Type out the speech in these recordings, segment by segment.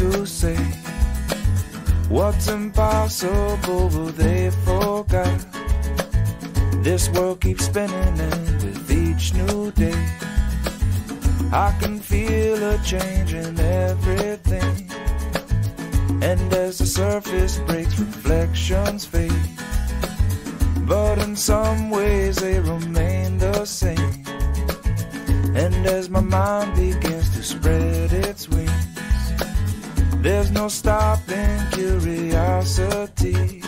to say what's impossible, but they forgot. This world keeps spinning, and with each new day I can feel a change in everything. And as the surface breaks, reflections fade, but in some ways they remain the same. And as my mind begins to spread its wings, there's no stopping curiosity.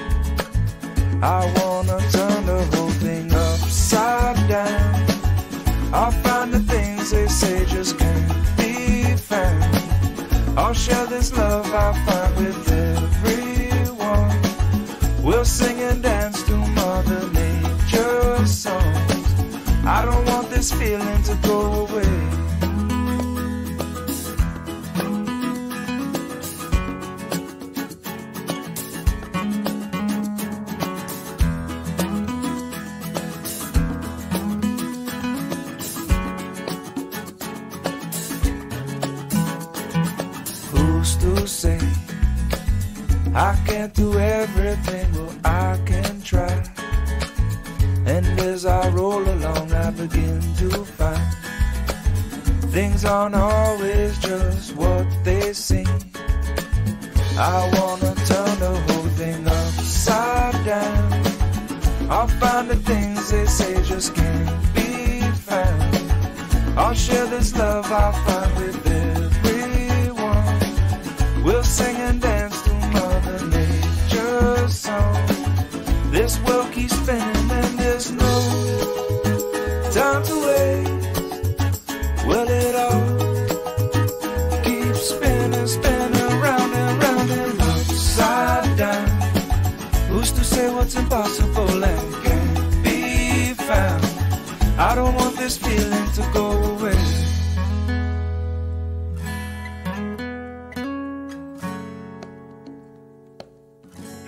I wanna turn the whole thing upside down. I'll find the things they say just can't be found. I'll share this love I find with everyone. We'll sing and dance to Mother Nature's songs. I don't want this feeling to go away. To say I can't do everything, well, I can try. And as I roll along, I begin to find things aren't always just what they seem. I wanna turn the whole thing upside down. I'll find the things they say just can't be found. I'll share this love I find with everyone. We'll sing and dance to Mother Nature's song. This world keeps spinning and there's no time to waste. Well, it all keeps spinning, spinning round and round and upside down. Who's to say what's impossible and can't be found? I don't want this feeling to go away.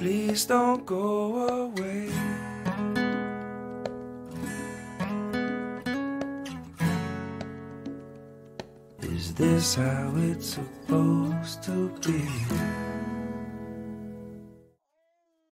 Please don't go away. Is this how it's supposed to be?